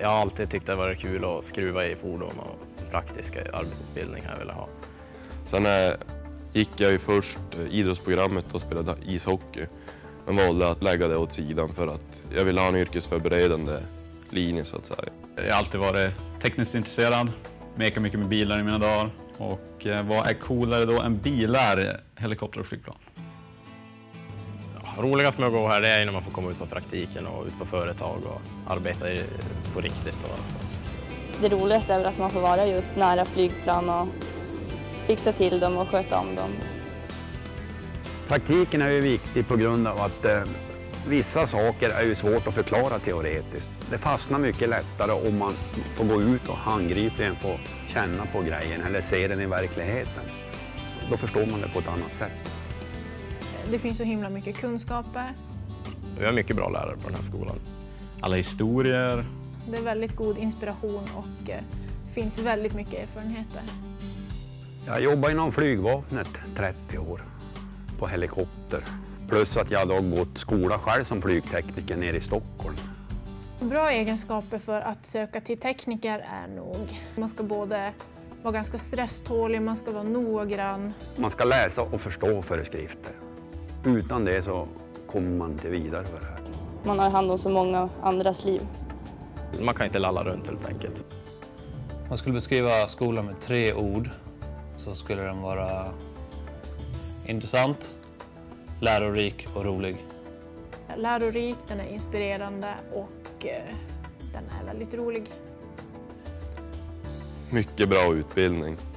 Jag har alltid tyckt det var kul att skruva i fordon och praktiska arbetsutbildning här vill jag ha. Sen gick jag ju först idrottsprogrammet och spelade ishockey. Men valde att lägga det åt sidan för att jag ville ha en yrkesförberedande linje så att säga. Jag har alltid varit tekniskt intresserad, mekar mycket med bilar i mina dagar. Och vad är coolare då än bilar, helikopter och flygplan? Ja, roligast med att gå här det är när man får komma ut på praktiken och ut på företag och arbeta på riktigt. Det roligaste är väl att man får vara just nära flygplan och fixa till dem och sköta om dem. Praktiken är ju viktig på grund av att vissa saker är ju svårt att förklara teoretiskt. Det fastnar mycket lättare om man får gå ut och handgripligen får känna på grejen eller se den i verkligheten. Då förstår man det på ett annat sätt. Det finns så himla mycket kunskaper. Vi har mycket bra lärare på den här skolan. Alla historier. Det är väldigt god inspiration och finns väldigt mycket erfarenheter. Jag jobbar inom flygvapnet 30 år på helikopter. Plus att jag har gått skola själv som flygtekniker nere i Stockholm. Bra egenskaper för att söka till tekniker är nog. Man ska både vara ganska stresstålig, man ska vara noggrann. Man ska läsa och förstå föreskrifter. Utan det så kommer man inte vidare för det här. Man har hand om så många andras liv. Man kan inte lalla runt helt enkelt. Om man skulle beskriva skolan med 3 ord så skulle den vara intressant, lärorik och rolig. Lärorik, den är inspirerande och den är väldigt rolig. Mycket bra utbildning.